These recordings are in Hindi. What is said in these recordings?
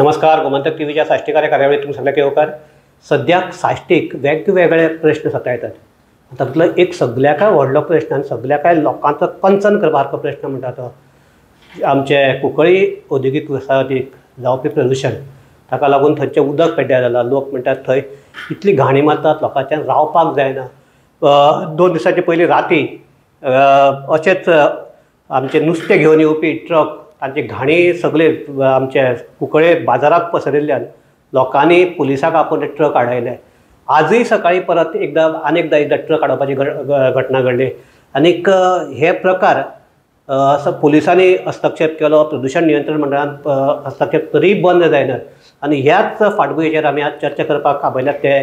नमस्कार. गोमंतक टीव्हीच्या साष्टीकार कार्यावळीत तुम्ही सगळ्यांचे होकार. सध्या साष्टीक वेगवेगळे प्रश्न सता येतात. तातूंतलो एक सगळ्याक व्हडलो प्रश्न आनी सगळ्याक लोकांचो कंचन करपासारको प्रश्न म्हणटा तो आमचे कुंकळी औद्योगीक वसाहतीक जावपी प्रदूषण. ताका लागून थंयचें उदक पेड्ड्यार जालां. लोक म्हणटात थंय इतली घाणी मारतात, लोकांच्यान रावपाक जायना. 2 दिसांचे पयलीं राती अशेंच आमचे नुस्तें घेवन येवपी ट्रक तांची घाणी सगळे आमचे कुंकळे बाजारात पसरिल्ल्यान लोकांनी पुलिसाक आपोवन ट्रक आडायले. आजही सकाळी परत अनेकदा ट्रक आडोवपाची घटना घडली. आनीक हे प्रकार पुलिसांनी हस्तक्षेप केलो, प्रदूषण नियंत्रण मंडळान हस्तक्षेप तरी बंद जायना. आनी ह्याच फाटभुंयेचेर आमी आज चर्चा करपाक आयल्यात ते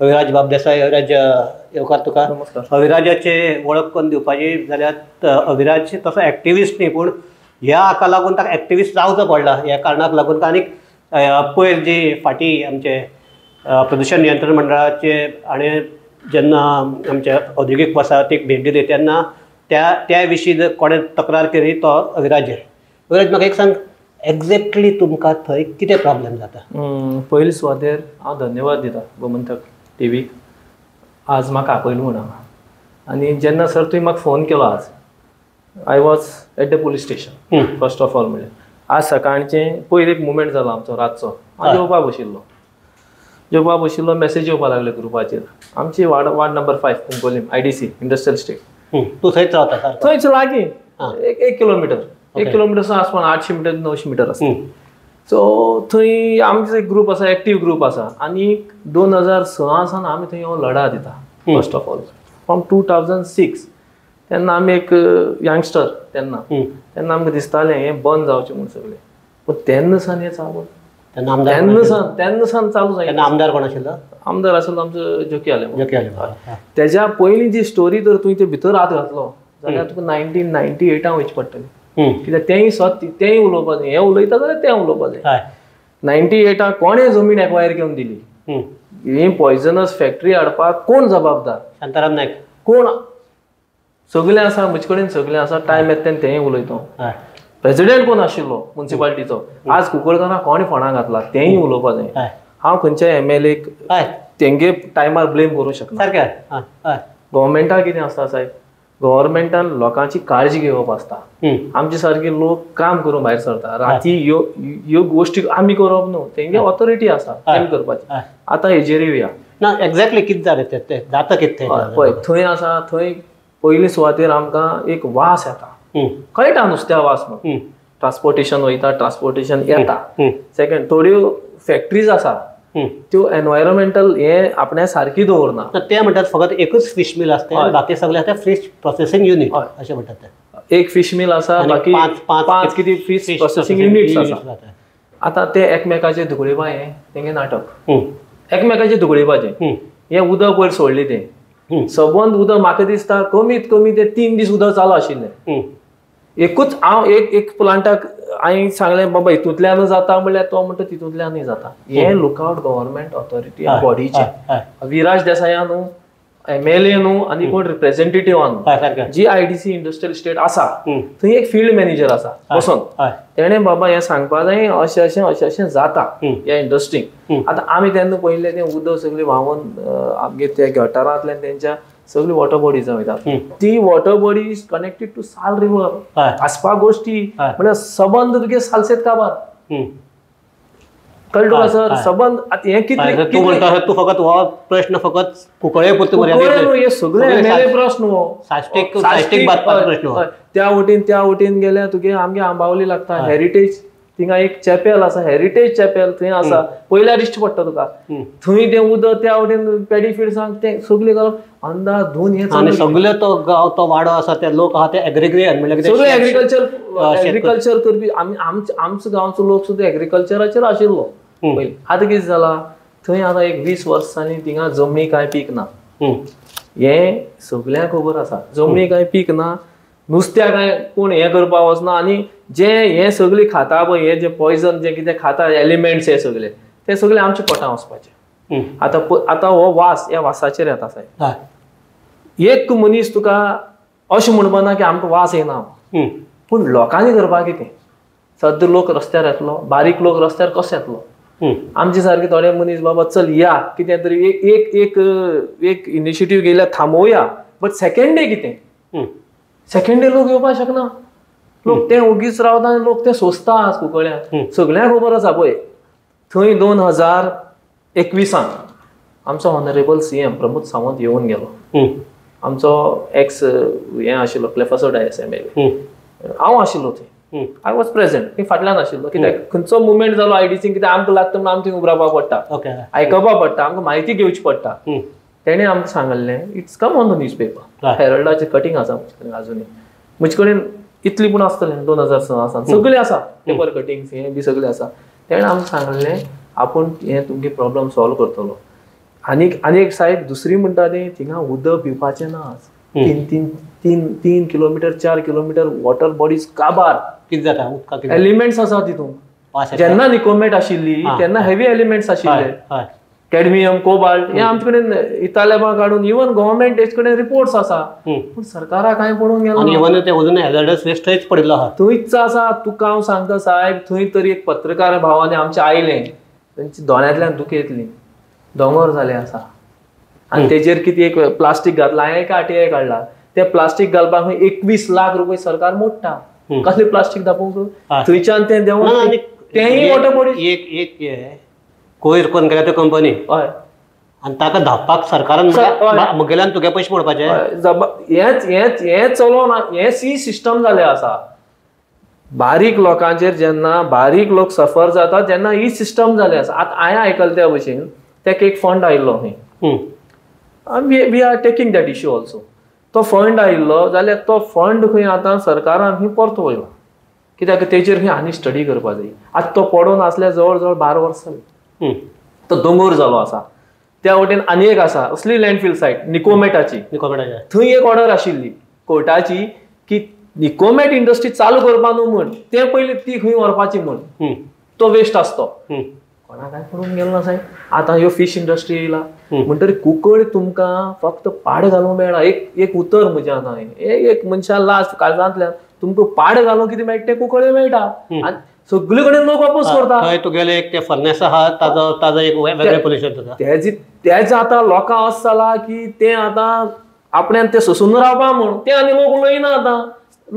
अविराज बाबदेसाय. अविराज येवकार तुका अविराजाचे वळख करून दिवपाची जाल्यार अविराज तसो एक्टिविस्ट न्ही, पूण ह्या हाका लागून ताका एक्टिविस्ट जावचो पडला. ह्या कारणाक लागून आनीक पयर जी फाटी आमचे प्रदूषण नियंत्रण मंडळाचे हाणें जेन्ना आमच्या औद्योगीक वसाहतीक भेट दिली तेन्ना त्या विशीं कोणें तक्रार केली तो अविराज. अविराज, म्हाका एक सांग एक्झॅक्टली तुमकां थंय कितें प्रॉब्लेम जाता? पयलीं सुवातेर हांव धन्यवाद दितां गोमंतक टीव्हीक आज म्हाका आपयलो म्हणून. आनी जेन्ना सर तुवें म्हाका फोन केलो आज I was at the police station. First of all म्हणजे आज सकाळचें पयर एक मुवमेंट जालो आमचो रातचो. हांव जेवपा बशिल्लो मॅसेज येवपा लागले ग्रुपाचेर. आमची ward number 5 Cuncolim IDC industrial estate. तूं थंयच रावता? थंयच लागीं एक किलोमिटर आसपास 800 मीटर 900 मीटर आसा. सो थंय आमचो एक ग्रूप आसा, एक्टीव ग्रूप आसा. आनी 2006 सावन आमी थंय हो लढा दिता. फर्स्ट ऑफ ऑल फ्रॉम 2006 तेन्ना आमी एक यंगस्टर तेन्ना आमकां दिसतालें हें बंद जावचें म्हणून सगळें. पूण तेन्ना सावन हें चालू. तेन्ना सावन चालू जाय. आमदार कोण आशिल्लो? आमदार आशिल्लो आमचो जोकी आलें. तेज्या पयलीं जी स्टोरी जर तुवें ते भितर हात घातलो जाल्यार तुका 1998 वयचें पडटलें. कित्याक तेंय उलोवपाक जाय. हें उलयता जाल्यार तें उलोवपाक जाय. 98 कोणें जमीन एक्वायर करून दिली? ही पॉयझनस फॅक्टरी हाडपाक कोण जबाबदार? शांताराम नायक. कोण? सगळें आसा म्हजे कडेन, सगळें आसा. टायम येता तेन्ना तेंय उलयता. प्रेजिडेंट कोण आशिल्लो मुन्सिपाल्टीचो? आज कुंकळकारांक कोणें फोंडां घातला तेंय उलोवपाक जाय. हांव खंयच्या MLAक तेंगे टायमार ब्लेम करूंक शकना. सारकें. गव्हर्मेंटाक कितें आसता साहेब, गव्हर्मेंटान लोकांची काळजी घेवप आसता. आमचे सारके लोक काम करून भायर सरता राती. ह्यो गोश्टी आमी करप न्हू, तेंगे ऑथॉरिटी आसा तें करपाची. आतां हेजेर येवया ना. एक्झॅक्टली कितें जालें तें जाता कितें पळय. थंय आसा थंय पयली सुवातेर आमकां एक वास येता. कळटा नुस्त्या वास म्हणून. ट्रान्सपोर्टेशन वयता, ट्रान्सपोर्टेशन येता. सेकंड, थोड्यो फॅक्टरीज आसा त्यो एनवायरमेंटल हे आपणें सारकी दवरना. ते म्हणटात फकत एकूच फिश मिल आसता, बाकी सगळें आतां फिश प्रोसेसिंग युनिट अशें म्हणटात ते. एक फिश मिल आसा, बाकी पांच कितें फिश प्रोसेसिंग युनिट्स आसा. आतां ते एकमेकाचे धुगळेबा हें तेंगे नाटक. एकमेकाचे धुगळेबाचें हें उदक वयर सोडलें तें सबंद उदक म्हाका दिसता कमीत कमी ते 3 दीस उदक चालू आशिल्लें. एकूच हांव एक प्लांटाक हांवें सांगलें बाबा हितूंतल्यान जाता म्हणल्यार तो म्हणटा तितूंतल्यानय जाता. हें लुकआवट गव्हर्मेंट ऑथॉरिटी बॉडीचें. विराज देसाया न्हू, MLA न्हू, आनी कोण रिप्रेझेंटेटिव्ह न्हू. जी IDC इंडस्ट्रियल स्टेट आसा थंय एक फिल्ड मॅनेजर आसा बसून. तेणें बाबा हें सांगपा जाय अशें अशें अशें अशें जाता ह्या इंडस्ट्रीक. आतां आमी तेन्ना पयलें तें उदक सगळें व्हांवोन आमगे त्या गटारांतल्यान तेंच्या सगळी वॉटर बॉडीज वयतात. ती water bodies connected to Sal river आसपा गोश्टी म्हणल्यार सबंद तुगे सालसेत काबार कळटा सर. सबंद हे कितले तूं म्हणटा तूं फकत हो प्रश्न फकत कुंकळे पुरतो हे सगळे प्रश्न साष्टीक बातम्या प्रश्न. त्या वटेन गेल्या तुगे आमगे आंबावली लागता हेरिटेज. थिंगा एक चॅपेल आसा, हेरिटेज चॅपेल थंय आसा. पयल्यार दिश्टी पडटा तुका थंय तें उदक. त्या वटेन पॅडीफीड सांग तें सगळें घालप अंदाज धुवन हें सगळें. तो गांव तो वाडो आसा ते लोक आहा ते एग्रिग्रेन म्हणल्यार सगळें एग्रिकल्चर करपी. आमचो गांवचो लोक सुद्दां एग्रिकल्चराचेर आशिल्लो. आतां कितें जाला थंय आतां एक 20 वर्सांनी थिंगा जमनी कांय पीक ना. हें सगळ्यांक खबर आसा. जमनी कांय पीक ना, नुस्त्या कांय कोण हें करपाक वचना. आनी जे हे सगळें खाता पळय हे जे पॉयझन जे कितें खाता एलिमेंट्स हे सगळे ते सगळे आमच्या पोटांत वचपाचे. आतां हो वास ह्या वासाचेर येता साहेब. एक मनीस तुका अशें म्हणपाना की आमकां वास येना, पूण लोकांनी करपाक कितें सद्द लोक रस्त्यार येतलो, बारीक लोक रस्त्यार कसो येतलो? आमचे सारके थोडे मनीस बाबा चल या कितें तरी एक एक एक एक इनिशिएटीव घेतल्या थांबोवया, बट सेकंड डे कितें? सेकंड डे लोक येवपाक शकना, लोक ते उगीच रावता आनी लोक ते सोसता आज कुंकळ्यां. सगळ्यांक खबर आसा पळय, थंय 2021 आमचो ऑनरेबल सीएम प्रमोद सावंत येवन गेलो. आमचो एक्स हे आशिल्लो प्लेफासोडा एसएमएल, हांव आशिल्लो थंय, आय वॉज प्रेजेंट, फाटल्यान आशिल्लो. कित्याक खंयचो मुवमेंट जालो आयडीसीन, कितें आमकां लागता म्हणून आमी थंय उबरावपाक पडटा, आयकपाक पडटा, आमकां म्हायती घेवची पडटा. तेणें आमकां सांगल्लें, it's come on the news paper, हेरल्डाचें कटींग आसा म्हजे कडेन आजुनूय, म्हजे कडेन इतली पूण आसतलें 2006 आसा, सगळें आसा पेपर कटिंग्स हें बी सगळें आसा. तेणें आमकां सांगल्लें आपूण हें तुमगे प्रॉब्लम सॉल्व करतलो. आनी एक सायड दुसरी म्हणटा ती, थिंगा उदक पिवपाचें ना आज, 3 किलोमीटर 4 किलोमीटर वॉटर बॉडीज काबार. कितें जाता उदकाक? एलिमेंट्स आसा तितून, जेन्ना निकोमेट आशिल्ली तेन्ना हेवी एलिमेंट्स आशिल्ले, कॅडमियम, कोबाल्ट हे आमचे कडेन इतालेमा काडून इवन गव्हर्नमेंट हेजे कडेन रिपोर्ट्स आसा, पूण सरकारा कांय पडूंक गेलो. थंयच आसा, तुका हांव सांगता साहेब, थंय तरी एक पत्रकार भावांनी आमचे आयले, तांची दोळ्यांतल्यान दुकां येतली. दोंगर झाले आसा आनी तेजेर कितें एक प्लास्टीक घातला, हांवें एक आरटीआय काडला, ते प्लास्टीक घालपाक खंय 21 लाख रुपये सरकार मोडटा. कसले प्लास्टीक दाखोवंक तूं थंयच्यान तें देंवून तेंय वॉटर बॉडी एक एक कोयर करून गेल्या त्यो कंपनी, हय, आनी ताका धापपाक सरकारान म्हगेल्यान तुगे पयशे मोडपाचे. हेंच हेंच हें चलोवन हें सी सिस्टम जाल्लें आसा. बारीक लोकांचेर जेन्ना बारीक लोक सफर जाता तेन्ना ही सिस्टम जाल्ली आसा. आतां हांवें आयकलें त्या भशेन तेका एक फंड आयिल्लो खंय, we are taking that issue also. तो फंड आयिल्लो जाल्यार तो फंड खंय आतां सरकारान खंय परतो वयलो, कित्याक तेजेर खंय आनी स्टडी करपाक जाय. आतां तो पडून आसल्यार जवळ जवळ 12 वर्सां जाली, तो दोंगर जालो आसा. त्या वटेन आनी एक आसा असली लँडफील सायट निकोमेटाची, थंय एक ऑर्डर आशिल्ली कोर्टाची की निकोमेट इंडस्ट्री चालू करपाक न्हू म्हण, ते पयली ती खंय व्हरपाची म्हण, तो वेस्ट आसतो. कोणा काय करून गेलो ना साहेब. आता ह्यो फिश इंडस्ट्री येयला म्हणटरी कुकळ तुमकां फक्त पाड घालूंक मेळना. एक उतर म्हजें आतां एक मनशां लास्ट काळजांतल्यान तुमकां पाड घालूंक कितें मेळटा तें कुकळे मेळटा, आनी सगळे कडेन लोक अपोज करता. थंय तुगेलें एक तें फर्नेस आहा, ताजो एक वेगळें पोल्युशन जाता. तें आतां लोकांक अस जाला की तें आतां आपल्यान तें सोसून रावपा म्हूण तें आनी लोक उलयना. आतां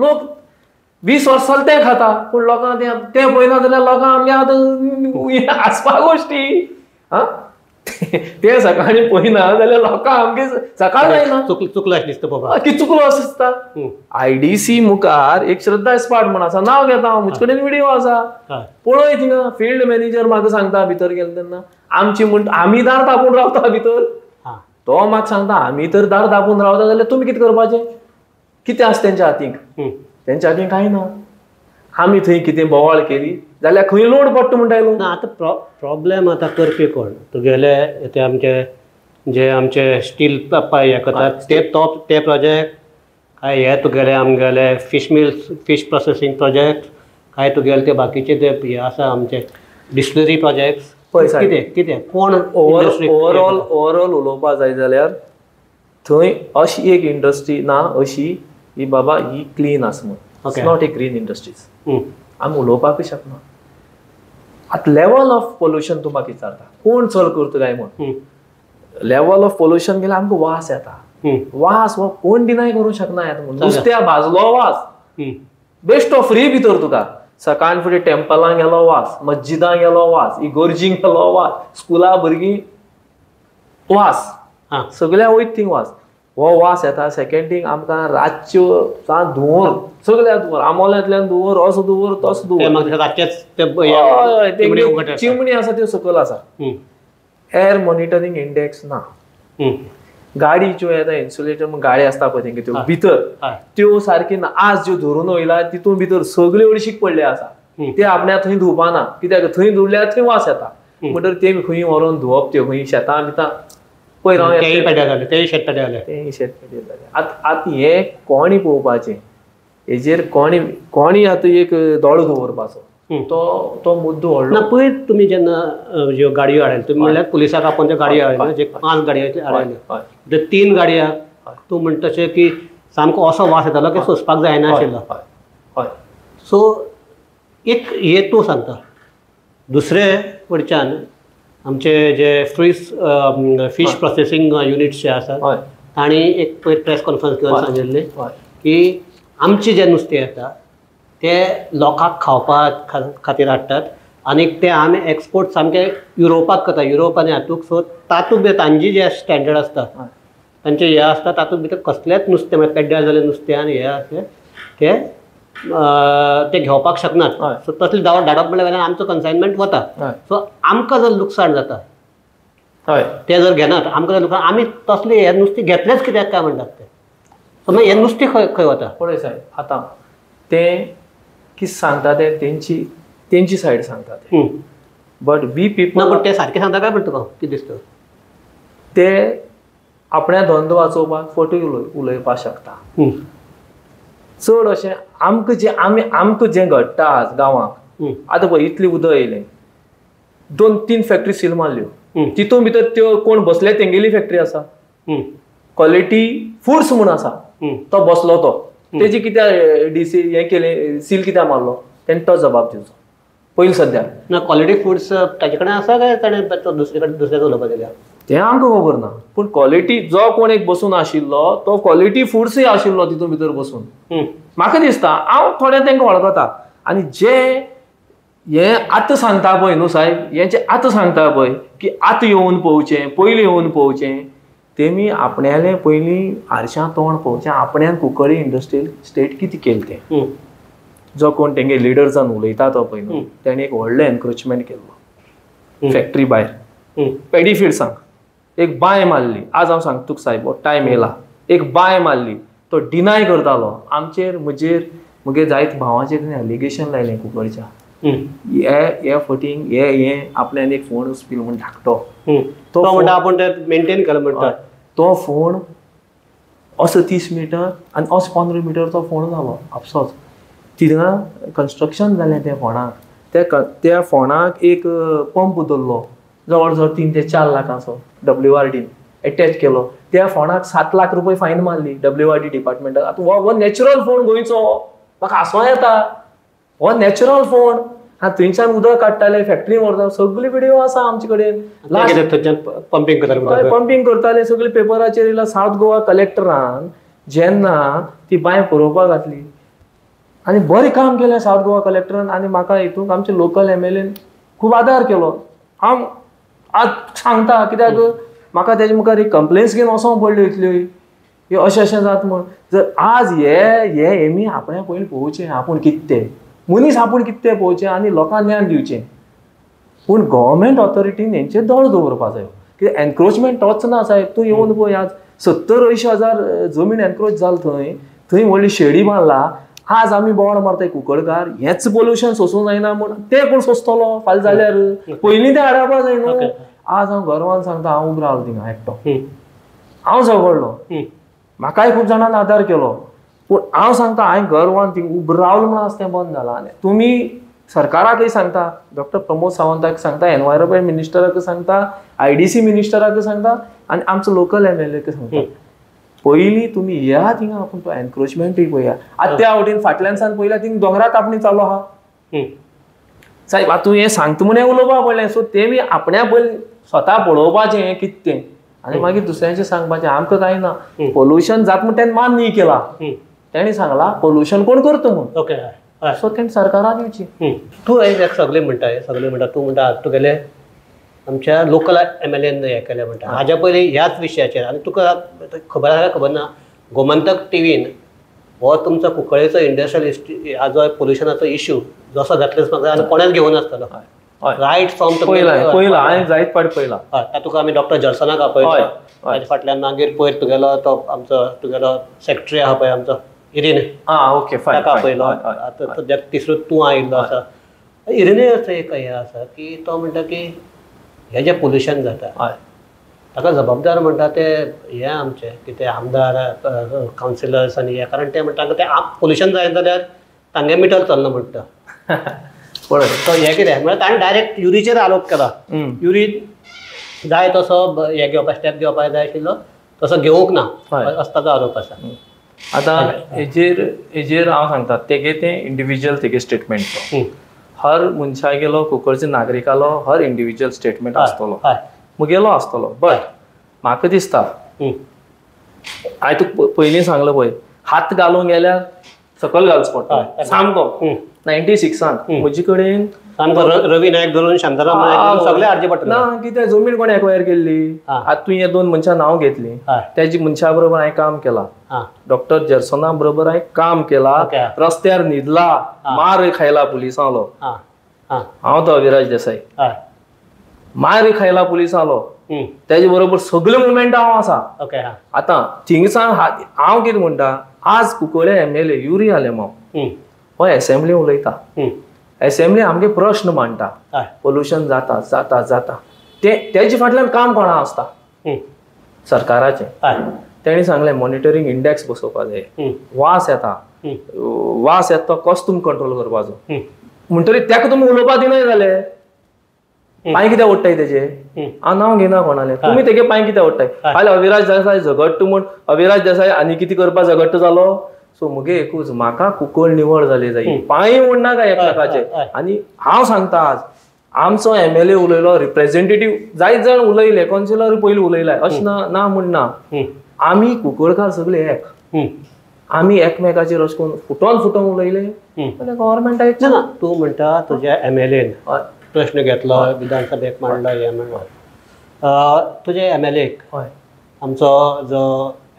लोक 20 वर्सां तें खाता, पूण लोकांक तें पळयना जाल्यार लोकांक आमगे आतां हांसपा गोश्टी. हा, तें सकाळीं पळयना जाल्यार लोकांक आमगे सकाळ जायना, चुकलो अशें दिसता बाबा, की चुकलो अशें दिसता. आयडीसी मुखार एक श्रद्धा स्पाट म्हण आसा, नांव घेता हांव, म्हजे कडेन व्हिडियो आसा, पळय थिंगा फिल्ड मॅनेजर म्हाका सांगता भितर गेले तेन्ना आमची म्हण आमी दार धांपून रावता भितर. तो म्हाका सांगता आमी तर दार धांपून रावता जाल्यार तुमी कितें करपाचें? कितें आसा तेंच्या हातीक? तेंच्या हातीन कांय ना. आमी थंय कितें बोवाळ केली जाल्यार खंय लोड पडटा म्हणटा आयलो. आतां प्रॉब्लेम आतां करपी कोण? तुगेले ते आमचे जे आमचे स्टील हे करतात ते प्रोजेक्ट, काय हे तुगेले आमगेले fish mills, fish processing project, काय तुगेले ते बाकीचे ते हे आसा आमचे डिस्टिलरी प्रोजेक्ट्स. कितें कितें कोण ओवरऑल उलोवपाक जाय जाल्यार थंय अशी एक इंडस्ट्री ना अशी ही बाबा ही क्लीन आसा म्हणून. It's not a green industries, आमी उलोवपाकूय शकना. आतां लेवल ऑफ पोल्युशन तूं म्हाका विचारता कोण चल करता काय म्हण, लेवल ऑफ पोल्युशन गेल्यार आमकां वास येता. वास हो कोण डिनाय करूंक शकना येता म्हणून. नुस्त्या भाजलो वास, बेस्ट ऑफ फ्री भितर तुका सकाळीं फुडें टेम्पलां गेलो वास, मस्जिदां गेलो वास, इगोर्जींक गेलो वास, स्कुला भुरगीं वास, सगल्या वयता थिंग वास. हो वास येता. सेकेंड थिंग आमकां रातच्यो धुंवर, सगल्या धुंवर, आमोल्यांतल्यान धुंवर, असो धुंवर तसो धुंवर, चिमणी आसा त्यो सकयल आसा. एअर मॉनिटरिंग इंडेक्स ना. गाडी ज्यो येता इन्सुलेटर म्हण गाडी आसता पळय तेंगे त्यो भितर त्यो सारकी ना. आज ज्यो धरून वयला तितून भितर सगल्यो हळशीक पडले आसा, ते आपणा थंय धुवपाना, कित्याक थंय धुल्यार थंय वास येता. म्हणटरी ते खंय व्हरून धुवप, त्यो खंय शेतां बितां पळय राव तेंय शेत पेड्यार जालें. आतां हें कोणी पळोवपाचें, हेजेर कोणी आतां एक दोळो दवरपाचो तो मुद्दो व्हडलो ना. पळय तुमी जेन्ना ज्यो गाडयो हाडल्यो, तुमी म्हणल्यार पुलिसाक आपण ज्यो गाडयो हाडल्यो, जे 5 गाडयो हाडल्यो, जे 3 गाडयांक तूं म्हणटा तशें की सामको असो वास येतालो की सोंसपाक जायनाशिल्लो. हय, सो एक हे तूं सांगता. दुसरें कडच्यान आमचे जे फिश प्रोसेसिंग युनिट्स जे आसात तांणी एक प्रेस कॉन्फरन्स घेवन सांगिल्लें की आमचें जें नुस्तें येता तें लोकांक खावपाक खातीर हाडटात आनी तें आमी एक्सपोर्ट सामकें युरोपाक करता. युरोप आनी हातूंत सो तातूंत भितर तांची जे स्टँडर्ड आसता तांचे हे आसता तातूंत भितर कसलेंच नुस्तें म्हळ्यार पेड्ड्यार जाल्लें नुस्तें आनी हें आसलें ते घेवपाक शकनात. सो तसले दावड धाडप म्हणल्यार वेल्यान आमचो कन्सायनमेंट वता. सो आमकां जर लुकसाण जाता हय ते जर घेनात आमकां जर लुकसाण आमी तसलें हें नुस्तें घेतलेंच कित्याक काय म्हणटात ते. सो मागीर हें नुस्तें खंय खंय वता पळय साहेब. आतां तें कितें सांगता तें तेंची सायड सांगता ते बट वी पीपल बट ते सारकें सांगता काय म्हणटा तुका कितें दिसता ते आपल्या धंदो वाचोवपाक फटी उलोवपाक शकता. चड अशें आमकां जें घडटा आज गांवांत आतां पळय इतलें उदक येयलें 2-3 फॅक्टरी सील मारल्यो तितूंत भितर त्यो कोण बसले तेंगेली फॅक्टरी आसा क्वॉलिटी फूड्स म्हूण आसा तो बसलो तो तेजी कित्या डीसी हें केलें सील कित्याक मारलो तेन्ना तो जबाब दिवचो पयलीं सद्या ना. क्वॉलिटी फूड्स ताजे कडेन आसा काय ताणें दुसरे कडेन दुसऱ्याक उलोवपाक गेल्या तें आमकां खबर ना. पूण क्वॉलिटी जो कोण एक बसून आशिल्लो तो क्वॉलिटी फूड्सूय आशिल्लो तितूंत भितर बसून म्हाका दिसता हांव थोड्या तांकां वळखता. आनी जे हे आतां सांगता पळय न्हू साहेब हें जे आतां सांगता पळय की आतां येवन पळोवचें पयलीं येवन पळोवचें तेमी आपणालें पयलीं आरशां तोंड पळोवचें आपण्यान कुंकळ्ळी इंडस्ट्रियल स्टेट कितें केलें तें. जो कोण तेंगे लिडर जावन उलयता तो पळय न्हू ताणें एक व्हडलें एनक्रोचमेंट केल्लो फॅक्टरी भायर पेडीफिल्ड्सांक एक बांय मारली. आज हांव सांगता तुका साहेब हो टायम येयला एक बांय मारली तो डिनाय करतालो आमचेर म्हजेर म्हगे जायत भावांचेर एलिगेशन लायलें कुंकळ्ळीच्या हे फटींग हे आपल्यान एक फोन उस्पिल म्हूण धाकटो तो म्हणटा आपूण ते मेंटेन केलो म्हणटा तो फोन असो 30 मिटर आनी असो 15 मिटर तो फोन जालो आपसोच तिंगा कन्स्ट्रक्शन जालें त्या फोंडाक त्या फोंडाक एक पंप दवरलो जवळ जवळ 3 ते 4 लाखांचो WRDन एटॅच केलो. त्या फोंडाक 7 लाख रुपये फायन मारली WRD डिपार्टमेंटान. आतां हो नॅचरल फोंड गोंयचो म्हाका आसूं येता हो नॅचरल फोंड थंयच्यान उदक काडटाले फॅक्टरी व्हरता सगळी व्हिडिओ आसा आमचे कडेन पंपिंग करताले सगळे पेपराचेर येयला. सावथ गोवा कलेक्टरान जेन्ना ती बांय पळोवपाक घातली आनी बरें काम केलें सावथ गोवा कलेक्टरान आनी म्हाका हितूंत आमचे लोकल MLAन खूब आदार केलो. हांव आज सांगता कित्याक म्हाका तेजे मुखार एक कंप्लेन्स घेवन वचोंक पडल्यो इतल्यो हे अशें अशें जात म्हूण. जर आज हे एमी आपणें पयलीं पळोवचें आपूण कितें तें मनीस आपूण कितें तें पळोवचें आनी लोकांक ज्ञान दिवचें. पूण गव्हर्मेंट ऑथॉरिटीन हेंचेर दोळ दवरपाक जायो कित्याक एनक्रोचमेंट टच ना साहेब. तूं येवन पळय आज 70-80 हजार जमीन एनक्रोच जाल थंय थंय व्हडली शेडी बांदला. आज आमी बोवाळ मारताय कुंकळकार हेंच पोल्युशन सोसूंक जायना म्हूण तें कोण सोंसतलो फाल्यां जाल्यार पयलीं तें हाडपाक जाय न्हू. आज हांव गर्वान सांगता हांव उबो रावलो थिंगा एकटो हांव झगडलो म्हाकाय खूब जाणांनी आदार केलो. पूण हांव सांगता हांवें गर्वान थिंग उबो रावलो म्हूण आज तें बंद जालां. आनी तुमी सरकाराकय सांगता डॉक्टर प्रमोद सावंताक सांगता एनवायरमेंट मिनिस्टराक सांगता IDC मिनिस्टराक सांगता आनी आमचो लोकल MLAक सांगता पयलीं तुमी या थिंगा आपूण तो एनक्रोचमेंटूय पळया. आतां त्या वटेन फाटल्यान सावन पळयल्या थिंग दोंगरा कापणी चालू आहा साहेब. आतां हें सांगता म्हूण उलोवपाक पडलें. सो तेमी आपणा पयलीं स्वता पळोवपाचें कितें आनी मागीर दुसऱ्यांचें सांगपाचें आमकां कांय ना. पोल्युशन जाता म्हूण तेणें मान न्ही केला तेणें सांगला पोल्युशन कोण करता म्हूण ओके सो तेणें सरकाराक दिवची. तूं हें सगळें म्हणटा हें सगळें म्हणटा तूं म्हणटा तुगेलें आमच्या लोकल MLAन हें केलें म्हणटा हाज्या पयलीं ह्याच विशयाचेर आनी तुका खबर आसा खबर ना गोमंतक टीव्हीन हो तुमचो कुंकळ्ळेचो इंडस्ट्रियल हा जो पोल्युशनाचो इश्यू जसो घातलेच म्हाका आनी कोणेच घेवन आसतलो रायट फ्रॉम पयला हांवें जायत पाट पयला तातूंत आमी डॉक्टर जॉन्सनाक आपयता ताजे फाटल्यान मागीर पयर तुगेलो तो आमचो तुगेलो सेक्रेटरी आहा पळय आमचो इरीन ओके ताका आपयलो. आतां सद्याक तिसरो तूं आयिल्लो आसा इरिने एक हें आसा की तो म्हणटा की हें जें पोल्युशन जाता हय ताका जबाबदार म्हणटा ते हे आमचे कितें आमदार कावन्सिलर्स आनी हे कारण ते म्हणटा ते पोल्युशन जाय जाल्यार तांगे मिटर चल्लो म्हणटा पळय तो हे कितें म्हळ्यार ताणें डायरेक्ट युरीचेर आरोप केला. युरी जाय तसो हे घेवपाक स्टेप घेवपाक जाय आशिल्लो तसो घेवंक ना असताचो आरोप आसा. आतां हेजेर हांव सांगता तेगे ते इंडिविज्युअल तेगे स्टेटमेंट हर मनशागेलो कुकळचे नागरिकालो हर इंडिव्हिज्युअल स्टेटमेंट आसतलो मुगेलो आसतलो बट म्हाका दिसता हांवें तुका पयलीं सांगलो पळय हात घालूंक गेल्यार सकल घालचो पडटा सामको 96 म्हजे कडेन रवी नायक धरून शांताराम नायक सगळे हाडचे पडटा ना कितें जमीन कोणी एक्वायर केल्ली आतां तुवें हे दोन मनशां नांव घेतली त्या मनशा बरोबर हांवें काम केला डॉक्टर जर्सोना बरोबर हांवें काम केला रस्त्यार न्हिदला मार खायला पुलिसांलो हांव तो अविराज देसाई मार खायला पुलिसांलो त्याचे बरोबर सगळे मुवमेंट हांव आसा आतां थिंगसान हांव कितें म्हणटा आज कुंकळे एमएलए युरी आलेमांव हो एसेंब्ली उलयता एसेंब्ली आमगे प्रश्न मांडटा पोल्युशन जाता जाता जाता तेजे फाटल्यान काम कोणा आसता सरकाराचे तेणी सांगले मॉनिटरिंग इंडेक्स बसोवपाक जाय वास येता तो कसो तुमी कंट्रोल करपाचो म्हणटरीत तेका तुमी उलोवपाक दिनाय जाले पांय कित्याक ओडटाय तेजे हांव नांव घेना कोणाले तुमी तेगे पांय कित्याक ओडटाय फाल अविराज देसाय झगडटू म्हूण अविराज देसाय आनी कितें करपाक झगडटो जालो सो मुगे एकूच म्हाका कुंकळ निवळ जाले जाय पांय उडना काय एकमेकाचे आनी हांव सांगता आज आमचो एमएलए उलयलो रिप्रेझेंटेटिव्ह जायत जाण उलयले कॉन्सिलर पयलीं उलयलाय अशें ना ना म्हूण ना आमी कुंकळकार सगळे एक आमी एकमेकाचेर अशें करून फुटोन फुटोन उलयले जाल्यार गव्हर्मेंटाक ना तूं म्हणटा तुज्या एमएलएन प्रश्न घेतलो विधानसभेक मांडलो हें म्हणून तुजे एमएलएक आमचो जो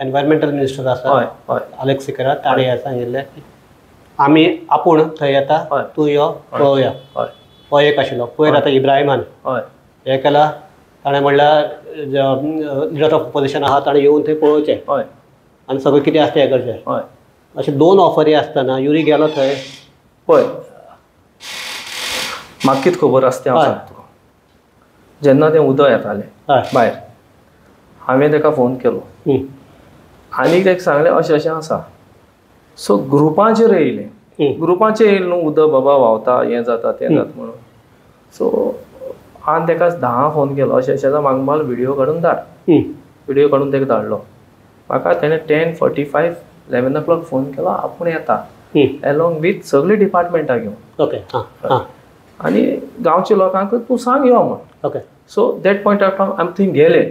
एनवायरमेंटल मिनिस्टर आसा आलेक्स सिकरा ताणें हें सांगिल्लें आमी आपूण थंय येता तूं यो पळोवया हो एक आशिल्लो पयर आतां इब्राहिमान हें केलां ताणें म्हणल्यार लिडर ऑफ ऑपोजिशन आहा ताणें येवन थंय पळोवचें आनी सगळें कितें आसा तें करचें अशें दोन ऑफरी आसतना युरी गेलो थंय पळय म्हाका कितें खबर आसा तें हांव सांगता जेन्ना तें उदक येतालें भायर हांवें ताका फोन केलो आनी तेका सांगलें अशें अशें आसा सो ग्रुपाचेर येयलें ग्रुपाचेर येयलें न्हू उदक बाबा व्हांवता हें जाता तें जाता म्हणून सो हांवें ताका 10 फोन केलो अशें अशें जाल्यार म्हाका माल व्हिडियो काडून धाड व्हिडियो काडून ताका धाडलो म्हाका तेणें 10:45 11 o'clock फोन केलो आपूण येता एलोंग वीथ सगळीं डिपार्टमेंटां घेवन ओके आनी गांवच्या लोकांक तूं सांग यो म्हण okay so that point of time आमी थंय गेले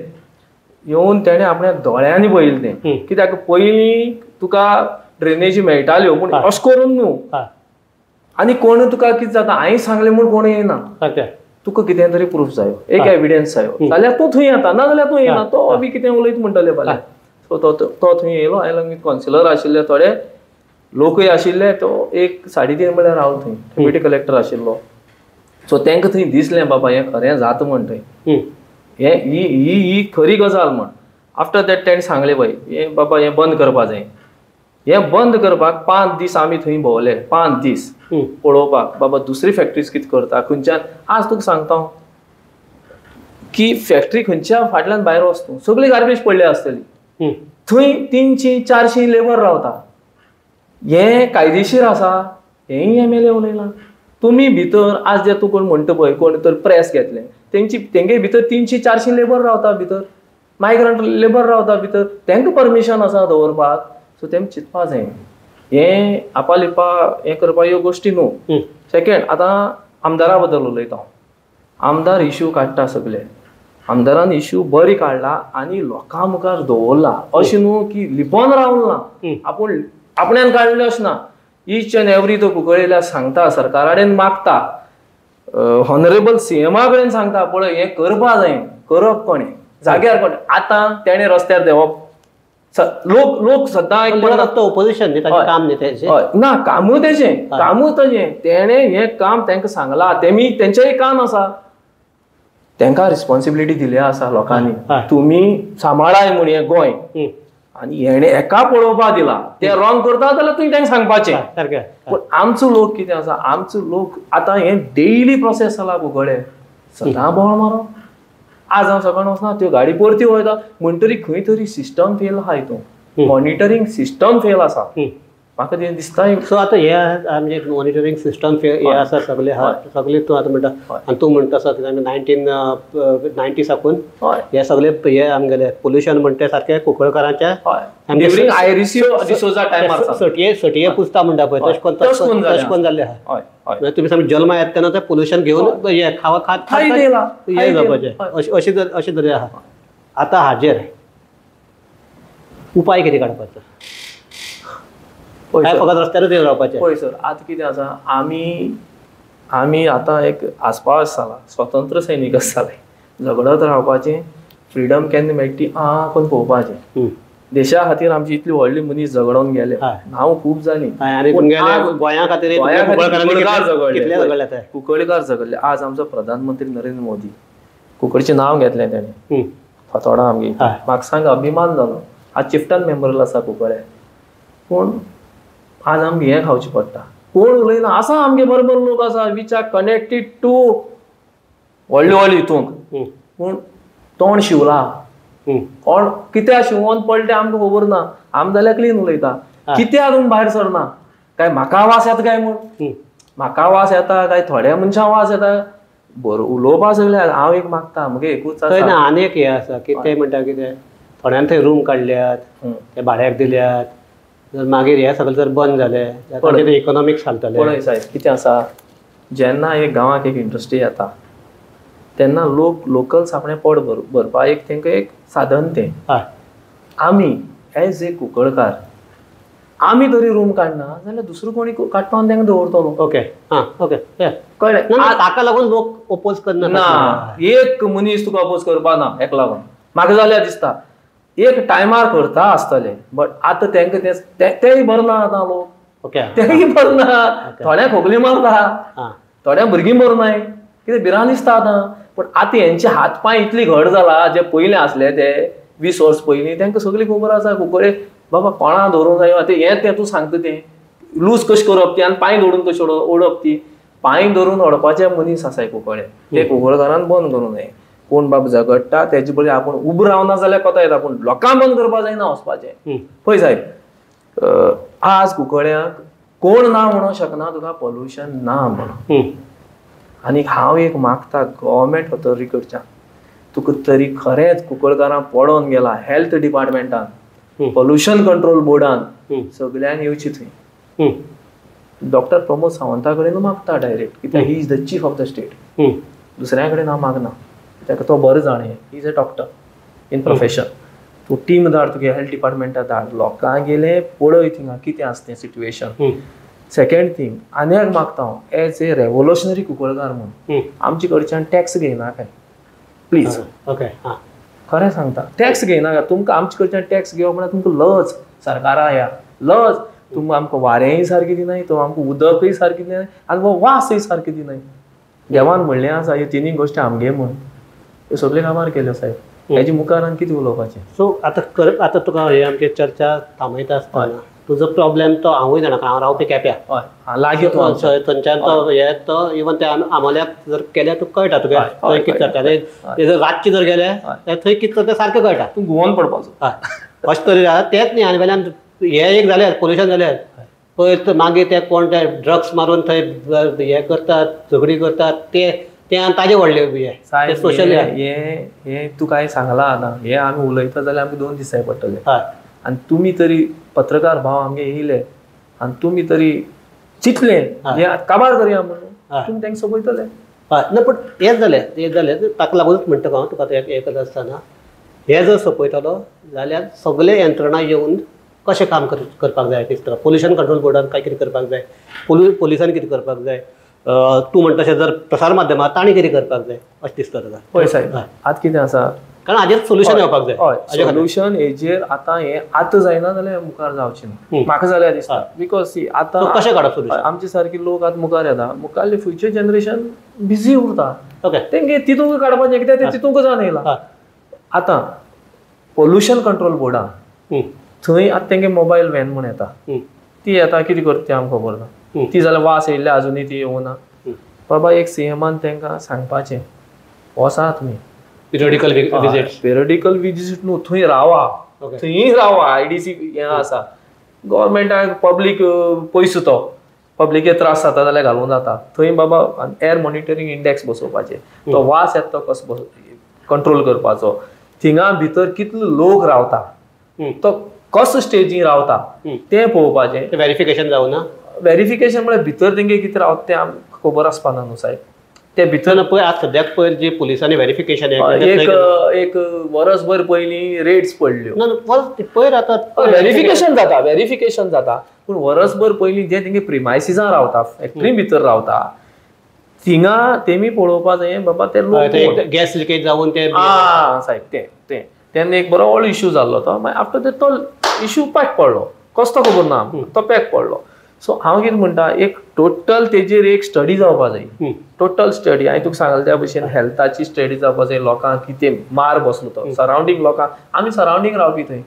येवन तेणें आपल्या दोळ्यांनी पळयलें तें कित्याक पयलीं तुका ड्रेनेजी मेळटाल्यो पूण अशें करून न्हू आनी कोण तुका कितें जाता हांवें सांगलें म्हूण कोण येना तुका कितें तरी प्रूफ जायो एक एविडन्स जायो जाल्यार तूं थंय येता नाजाल्यार तूं येना तो बी कितें उलयत म्हणटलें फाल्यां सो तो थंय येयलो अलॉंग वीथ कॉन्सिलर आशिल्ले थोडे लोकूय आशिल्ले तो एक 3:30 म्हळ्यार हांव थंय डेप्युटी कलेक्टर आशिल्लो सो तांकां थंय दिसलें बाबा हें खरें जाता म्हण थंय ही खरी गजाल म्हण आफ्टर दॅट तेणें सांगलें पळय हें बाबा हें बंद करपाक जाय हें बंद करपाक 5 दीस आमी थंय भोंवले 5 दीस पळोवपाक बाबा दुसरी फॅक्टरीज कितें करता खंयच्यान आज तुका सांगता हांव की फॅक्टरी खंयच्या फाटल्यान भायर वचूं सगळी गार्बेज पडले आसतली थंय 300-400 लेबर रावता हें कायदेशीर आसा हेंय एमएलए उलयलां तुमी भितर आज जे तूं कोण म्हणटा पळय कोण तर प्रेस घेतलें तेंगे भितर 300-400 लेबर रावता भितर मायग्रंट लेबर रावता भितर तेंकां परमिशन आसा दवरपाक सो तें चिंतपाक जाय हें आपालिपा हें करपाक ह्यो गोश्टी न्हू सेकेंड आतां आमदारा बद्दल उलयता हांव आमदार इश्यू काडटा सगळे आमदारान इश्यू बरी काडला आनी लोकां मुखार दवरला अशें न्हू की लिपोन रावूंक ना आपूण आपण्यान काडलें अशें ना ईच एंड एवरी तो कुंकळेला सांगता सरकारा कडेन मागता हॉनरेबल सीएमा कडेन सांगता पळय हें करपा जाय करप कोणे जाग्यार कोणे आतां तेणें रस्त्यार देवप लोक लोक सदां ऑपोजिशन काम ना कामूच तेजें कामूच तेजें तेणें हें काम तांकां सांगलां तेमी तेंचेंय काम आसा तांकां रिस्पॉन्सिबिलिटी दिल्ली आसा लोकांनी तुमी सांबाळाय म्हूण हें गोंय आनी हेणें एका पळोवपाक दिला तें रॉंग करता जाल्यार तुमी तांकां सांगपाचें सारकें पूण आमचो लोक कितें आसा आमचो लोक आतां हें डेली प्रोसेस जाला कुंकळे सदां बोवाळ मारप आज हांव सकाळीं वचना त्यो गाडी परती वयता म्हणटरी खंय तरी सिस्टम फेल आसा हितून मॉनिटरींग सिस्टम फेल आसा म्हाका तें दिसता सो आता हे आसा म्हणजे मॉनिटरिंग सिस्टम हे आसा सगळे सगळे तूं आतां म्हणटा आनी तूं म्हणटा आसा की 1990 साकून हे सगळे हे आमगेले पोल्युशन म्हणटा सारके कुंकळकारांच्या हय आयरिसी डिसोजा टायमार 38 पुस्ता म्हणटा पळय तशकोन जाल्ले आहा हय हय म्हणजे तुमी समज जल्मा येता तेन्ना ते पोल्युशन घेवन हे खावा खात हे जावपाचे अशें तरी आहा आतां हाजेर उपाय कितें काडपाचो आता एक आसपास जाला स्वतंत्र सैनिक झगडत रावपाचे फ्रीडम केन्ना मेळटी कोण पळोवपाचे देशा खातीर आमची इतली व्हडली मनीस झगडोन गेले नांव खूब जाली गोंया खातीर कुंकळकार झगडले आज आमचो प्रधानमंत्री नरेंद्र मोदी कुंकळचे नांव घेतले तेणे फातोडा आमगे म्हाका सांग अभिमान जालो आज चिफ्टन मेंबर आसा कुंकळे पूण आज आमकां हें खावचें पडटा कोण उलयना आसा आमगे बरोबर लोक आसा विच आर कनेक्टेड टू व्हडले व्हडले हितूंक पूण तोंड शिवला कोण कित्याक शिवोन पडलें आमकां खबर ना आमी जाल्यार क्लीन उलयता कित्याक तुमी भायर सरना काय म्हाका वास येता काय म्हूण म्हाका वास येता काय थोड्या मनशां वास येता बरोबर उलोवपा सगळें हांव एक मागता म्हगे एकूच आसा आनी एक हें आसा की ते म्हणटा कितें थोड्यान थंय रूम काडल्यात ते भाड्याक दिल्यात मागीर हे सगळे जर बंद झाले इकॉनॉमिक्स जेन्ना एक गांवांत एक इंडस्ट्री येता तेन्ना लोक लोकल्स आपले पोट भरपा एक तेंका एक साधन ते आमी एज ए कुंकळकार आमी तरी रूम काढना जाल्यार दुसरो कोणी काडटोन तेंका दवरतलो ओके हां ओके कळ्ळें ताका लागून लोक अपोज करना ना एक मनीस तुका अपोज करपा ना एक लागून म्हाका जाल्यार दिसता एक टायमार करता आसतले बट आता तेही भरना आता लोक ओके तेही भरना थोड्या खोकली मारता थोड्या भुरगीं भरनाय कितें भिरांत दिसता आता पण आता हेंचे हात पांय इतली घट जाला जे पयले आसले ते 20 वर्स पयलीं तेंका सगळी खबर आसा कुंकळे बाबा कोणा धरूंक जाय आतां हें तें तूं सांगता तें लूज कशें करप ती आनी पांय धरून कशें ओडप ती पांय धरून ओडपाचे मनीस आसाय कुंकळे ते कुंकळकारान बंद करूंक जाय कोण बाब झगडटा तेजे बरोबर आपण उबो रावना जाल्यार कोता येता पूण लोकां बंद करपा जायना वचपाचें पळय साहेब आज कुंकळ्यांक कोण ना म्हणूंक शकना तुका पोल्युशन ना म्हणून आनी हांव एक मागता गव्हर्मेंट ऑथॉरिटी कडच्यान तुका तरी खरेंच कुंकळकारांक पडोन गेला हेल्थ डिपार्टमेंटान पोल्युशन कंट्रोल बोर्डान सगळ्यांनी येवची थंय डॉक्टर प्रमोद सावंता कडेन मागता डायरेक्ट कित्याक he is the chief of the state दुसऱ्या कडेन हांव मागना तो बर जाणे is a doctor in profession तू टीम धाड तुगे हेल्थ डिपार्टमेंटा धाड लोकांक गेले पळय थिंगा कितें आसा सिट्युएशन सेकेंड थिंग आनी एक मागता हांव एज ए रेवोल्युशनरी कुंकळकार म्हणून आमचे कडच्यान टॅक्स घेयना काय प्लीज ओके खरें सांगता टॅक्स घेयनाका तुमकां आमचे कडच्यान टॅक्स घेवप म्हळ्यार तुमकां लज सरकारा या लज तुमी आमकां वारेंय सारकें दिनाय तुमी आमकां उदकय सारकें दिनाय आनी वो वासय सारकें दिनाय देवान म्हणलें आसा ह्यो तिनूय गोश्टी आमगे म्हूण सगळे कामार केले साहेब हेजे मुखार आनी कितें उलोवपाचें सो आतां तुका हे आमचे चर्चा थांबयता आसतना तुजो प्रॉब्लेम तो हांवूय जाणा हांव रावता केप्या हय लागीं थंयच्यान तो हे तो इवन ते आमोल्याक जर केल्यार तुका कळटा तुका थंय कितें जाता रातचें जर गेले थंय कितें जाता सारकें कळटा तूं घुंवोन पडपाचो हय अशें तरी जाता तेंच न्ही आनी वेल्यान हे एक जाल्यार पोल्युशन जाल्यार पळय मागीर ते कोण ते ड्रग्स मारून थंय हे करतात झगडी करतात ते ताजे व्हडले हे सोशल हे हे तूं काय सांगला आतां हे आमी उलयता जाल्यार आमकां 2 दिसांनी पडटले हय आनी तुमी तरी पत्रकार भाव आमगे येयले आनी तुमी तरी चिंतले हे काबार करया म्हणून तुमी तांकां सोबयतले हय ना पूण हेच जालें ताका लागूनच म्हणटा हांव तुका हें करता आसतना हे जर सोपयतलो जाल्यार सगळे यंत्रणा येवन कशें काम करपाक जाय तें पोल्युशन कंट्रोल बोर्डान काय कितें करपाक जाय पुलिसान कितें करपाक जाय तू म्हणटा तशें जर प्रसार माध्यमां तांणी कितें करपाक जाय अशें दिसता तुका पळय साहेब आतां कितें आसा कारण हाजेर सोल्युशन येवपाक जाय हय सोल्युशन हेजेर आतां हें आतां जायना जाल्यार मुखार जावचें ना म्हाका जाल्यार दिसता बिकॉज सी आतां कशें काडप सोल्युशन आमचे सारके लोक आतां मुखार येता मुखारले फ्युचर जनरेशन बिजी उरता ओके तेंगे तितूंक काडपाचें कित्याक ते तितूंक जावन येयला आतां पोल्युशन कंट्रोल बोर्डान थंय आतां तेंगे मोबायल व्हॅन म्हूण येता ती येता कितें करता तें आमकां खबर ना ती जाल्यार वास येयल्ले आजुनूय ती येवना बाबा एक सीएमान तांकां सांगपाचें वसा तुमी पिरियडिकल विजीट न्हू थंय रावा आयडीसी हें आसा गव्हर्मेंटाक पब्लीक पयस तो पब्लिके त्रास जाता जाल्यार घालूं जाता थंय बाबा एअर मॉनिटरिंग इंडेक्स बसोवपाचे तो वास येता तो कसो कंट्रोल करपाचो थिंगा भितर कितलो लोक रावता तो कसो स्टेजीर रावता ते पळोवपाचें वेरिफिकेशन जावना वेरिफिकेशन म्हळ्यार भितर तेंगे कितें रावता ते आमकां खबर आसपाना न्हू साहेब ते भितर पळय आज सद्याक पळय जी पुलिसांनी वेरिफिकेशन एक वर्सभर पयलीं रेड्स पडल्यो परत पयर आता वेरिफिकेशन जाता पूण वर्सभर पयलीं जे तेंगे प्रिमायसिसां रावता फॅक्टरी भितर रावता थिंगा तेमी पळोवपाक जाय बाबा ते लोक गॅस लिकेज जावन ते साहेब ते ते तेन्ना एक बरो व्हड इश्यू जाल्लो तो मागीर आफ्टर दॅट तो इश्यू पाक पडलो कसो खबर ना तो पॅक पडलो सो हांव कितें म्हणटा एक टोटल तेजेर एक स्टडी जावपाक जाय टोटल स्टडी हांवें तुका सांगलें त्या भशेन हेल्थाची स्टडी जावपाक जाय लोकांक कितें मार बसलो तो सरावंडींग लोकांक आमी सरावंडींग रावपी थंय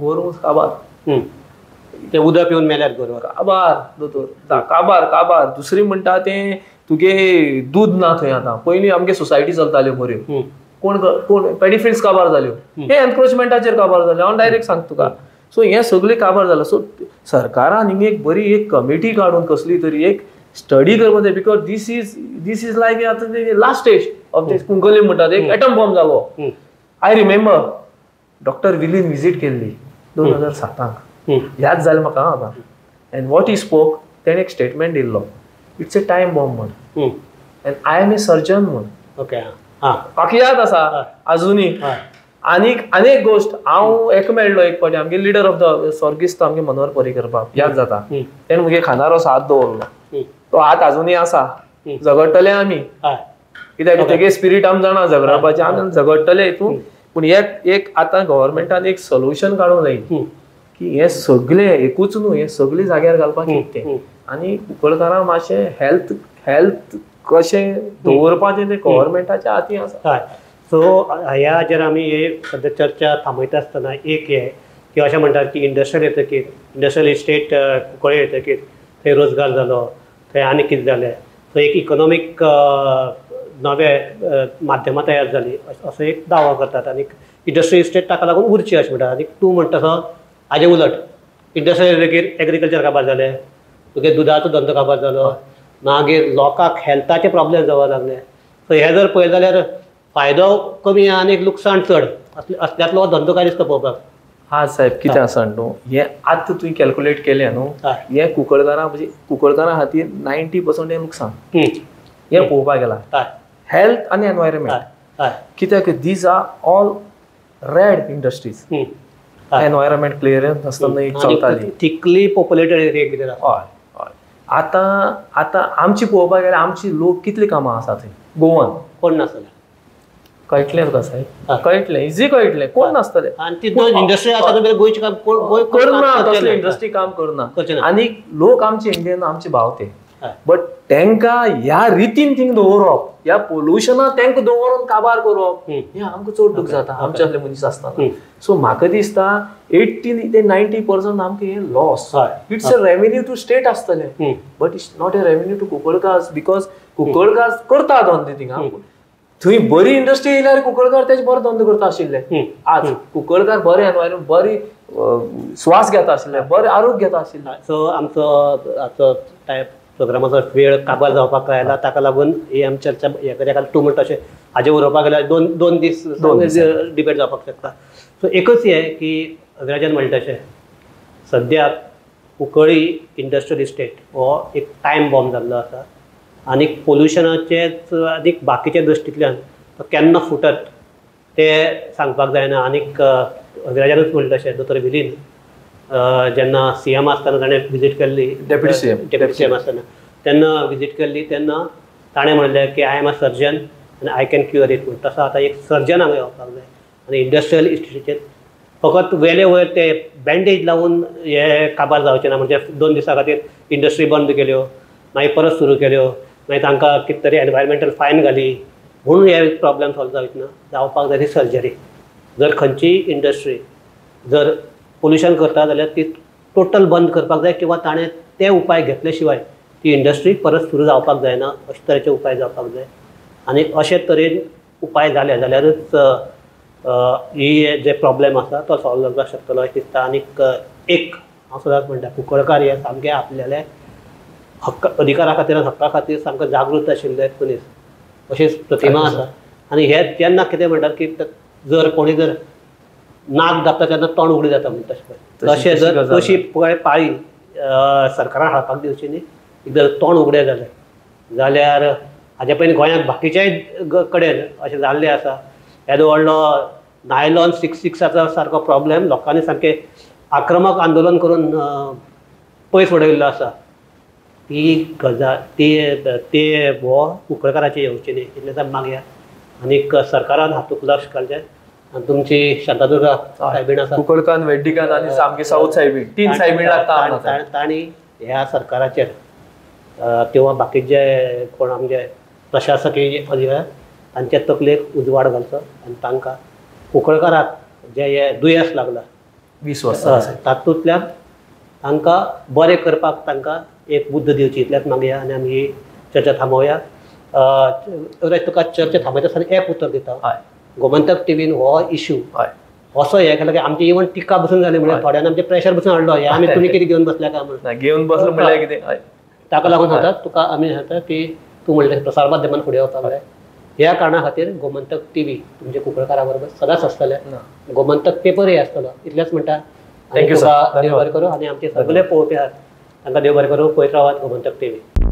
गोरू काबार ते उदक पिवन मेल्यार गोरवां काबार दोतोर काबार काबार दुसरी म्हणटा तें तुगे दूद ना थंय आतां पयलीं आमगे सोसायटी चलताल्यो बऱ्यो कोण कोण पॅडिफिल्स काबार जाल्यो हे एनक्रोचमेंटाचेर काबार जाल्यो हांव डायरेक्ट सांगता तुका सो हे सगळे काबार झालं सो सरकारान हिंग एक बरी एक कमिटी काढून कसली तरी एक स्टडी करपाक जाय बिकॉज दिस इज लायक आतां last stage of this Cuncolim म्हणटात एक एटम बॉम्ब जालो आय रिमेंबर डॉक्टर विलीन विजीट केल्ली 2007 याद जालें म्हाका आतां एंड वॉट ही स्पोक तेणें एक स्टेटमेंट दिल्लो इट्स अ टायम बॉम्ब म्हण and I am a surgeon म्हण ओके म्हाका याद आसा आजुनी आनीक अनेक गोष्ट हांव एका मेळ्ळो एक पाटी आमगे लिडर ऑफ द स्वर्गीस्त आमगे मनोहर पर्रीकर बाब याद जाता तेणें म्हगे खांदार असो हात दवरलो तो हात आजुनूय आसा झगडटले आमी कित्याक तेगे स्पिरीट आमी जाणा झगडपाचें आमी झगडटले हितून पूण एक आतां गव्हर्मेंटान एक सोल्युशन काडूंक जाय की हे सगळे एकूच न्हू हे सगळे जाग्यार घालपाक कितें आनी कुंकळकारां मातशें हेल्थ कशें दवरपाचें तें गव्हर्मेंटाच्या हातीन आसा सो ह्या हाजेर आमी हे सद्या चर्चा थांबयता आसतना एक हे की अशें म्हणटात की इंडस्ट्रियल येतकीर इंडस्ट्रियल इस्टेट कुंकळे येतकीर थंय रोजगार जालो थंय आनी कितें जालें सो एक इकॉनॉमीक नवे माध्यमां तयार जालीं असो एक दावो करतात आनी इंडस्ट्रियल इस्टेट ताका लागून उरची अशें म्हणटात आनी तूं म्हणटा तसो हाजे उलट इंडस्ट्रियल येतकीर एग्रीकल्चर काबार जालें तुगे दुदाचो धंदो काबार जालो मागीर लोकांक हेल्थाचे प्रॉब्लेम जावपाक लागले सो हे जर पळयलें जाल्यार फायदो कमी आनी लुकसाण चड असल्यातलो धंदो काय दिसता पळोवपाक हा साहेब कितें आसा न्हू हे आतां तुवें कॅल्क्युलेट केलें न्हू हे कुंकळकारां म्हणजे कुंकळकारां खातीर 90% हें लुकसाण हे पळोवपाक गेलां हेल्थ आनी एनवायरमेंट कित्याक these are all red industries environment clearance आसतना एक चलताली थिकली पॉप्युलेटेड एरिया कितें हय हय आतां आतां आमची पळोवपाक गेल्यार आमची लोक कितलीं कामां आसा थंय गोवन कोण नासलें कळटलें तुका साहेब कळटलें इजी कळटलें कोण नासतलें इंडस्ट्री करना तसले इंडस्ट्री काम करना आनी लोक आमचे इंडियन आमचे भावते बट तांकां ह्या रितीन थिंग दवरप ह्या पोल्युशना तांकां दवरून काबार करप हें आमकां चड दूख जाता आमचे असले मनीस आसतना सो म्हाका दिसता 80 ते 90% आमकां हें loss it's a revenue to state आसतलें but it's not a revenue to कुंकळकार्स बिकॉज कुंकळकार्स करता धंदे थिंगा थंय बरी इंडस्ट्री येयल्यार कुंकळकार तेजे बरो धंदो करता आशिल्ले आज कुंकळकार बरें एनवायरमेंट बरी स्वास घेता आशिल्ले बरें आरोग्य घेता आशिल्ले सो आमचो आतां टायप प्रोग्रामाचो वेळ काबार जावपाक आयला ताका लागून हे आमी चर्चा हे करया तूं म्हणटा अशें हाजे उलोवपाक गेल्यार दोन दीस डिबेट जावपाक शकता सो एकच हें की अग्रजान म्हणटा अशें सद्या कुंकळी इंडस्ट्रियल इस्टेट हो एक टायम बॉम्ब जाल्लो आसा आनी पोल्युशनाचेच आनी बाकीच्या दृश्टींतल्यान तो केन्ना फुटत ते सांगपाक जायना आनी अग्रजानूच म्हणलें अशें दोतोर विलीन जेन्ना सीएम आसतना ताणें विजीट केल्ली डेप्युटी सीएम आसतना तेन्ना विजीट केल्ली तेन्ना ताणें म्हणलें की आय एम अ सर्जन आनी आय कॅन क्युअर इट म्हूण तसो आतां एक सर्जन हांगा येवपाक जाय आनी इंडस्ट्रियल इन्स्टिट्यूटाचेर फकत वेले वयर ते बँडेज लावून हे काबार जावचें ना म्हणजे 2 दिसां खातीर इंडस्ट्री बंद केल्यो मागीर परत सुरू केल्यो मागीर तांकां कितें तरी एनवायरमेंटल फायन घाली म्हणून हे प्रॉब्लेम सॉल्व जावच ना जावपाक जाय ती सर्जरी जर खंयची इंडस्ट्री जर पोल्युशन करता जाल्यार ती टोटल बंद करपाक जाय किंवा ताणें ते उपाय घेतले शिवाय ती इंडस्ट्री परत सुरू जावपाक जायना अशे तरेचे उपाय जावपाक जाय आनी अशे तरेन उपाय जाले जाल्यारच ही जे प्रॉब्लेम आसा तो सॉल्व जावपाक शकतलो अशें दिसता आनी एक हाँ सदांच म्हणटा कुंकळकार हे सामके आपल्याले हक्क अधिकारा खातीर हक्का खातीर सामके जागृत आशिल्ले पुलीस अशीच प्रतिमा आसा। आनी हे तेन्ना कितें म्हणटात की जर कोणी जर नाक दाबता तेन्ना तोंड उगडी जाता म्हणटा तशें जर तशी पाळी सरकारान हाडपाक दिवची न्ही। एकदा तोंड उगडें जालें जाल्यार हाजे पयलीं गोंयांत बाकीच्याय कडेन अशें जाल्लें आसा। येदो व्हडलो नायलॉन 66 सारको प्रॉब्लेम लोकांनी सामके आक्रमक आंदोलन करून पैस उडयिल्लो आसा। ती गजा ते ते वो कुंकळकाराचे येवचे न्ही इतलेंच मागया। आनीक सरकारान हातूंत लक्ष घालचें। आनी तुमची शांतादुर्गा सायबीण आसा कुंकळकान वेड्डीकान आनी सामके सावथ सायबीण तीन सायबीण लागता तांणी ह्या सरकाराचेर किंवा बाकीचे कोण आमचे प्रशासकीय अधिकारी तांच्या तकलेक उजवाड घालचो आनी तांकां कुंकळकाराक जे हे दुयेंस लागला विश्वास तातूंतल्यान तांकां बरें करपाक तांकां एक बुद्ध दिवची इतल्याच मागया। आनी आमी ही चर्चा थांबोवया। तुका चर्चा थांबयता आसतना एक उतर दिता हय गोमंतक टीव्हीन हो इश्यू हय असो हे केलो की आमची इवन टिका बसून जाली म्हणल्यार थोड्यान आमचे प्रेशर बसून हाडलो हे आमी तुमी कितें घेवन बसल्या काय म्हणून घेवन बसलो म्हणल्यार कितें हय ताका लागून जाता तुका आमी सांगता की तूं म्हणलें प्रसार माध्यमान फुडें वता म्हणल्यार ह्या कारणा खातीर गोमंतक टीव्ही तुमचे कुंकळकारा बरोबर सदांच आसतले। गोमंतक पेपर हे आसतलो इतलेंच म्हणटा। थँक्यू सर देव बरें करूं आनी आमचे सगळे पळोवपी आहात तांकां देव बरें करूं। पळयत रावात गोमंतक टीव्ही।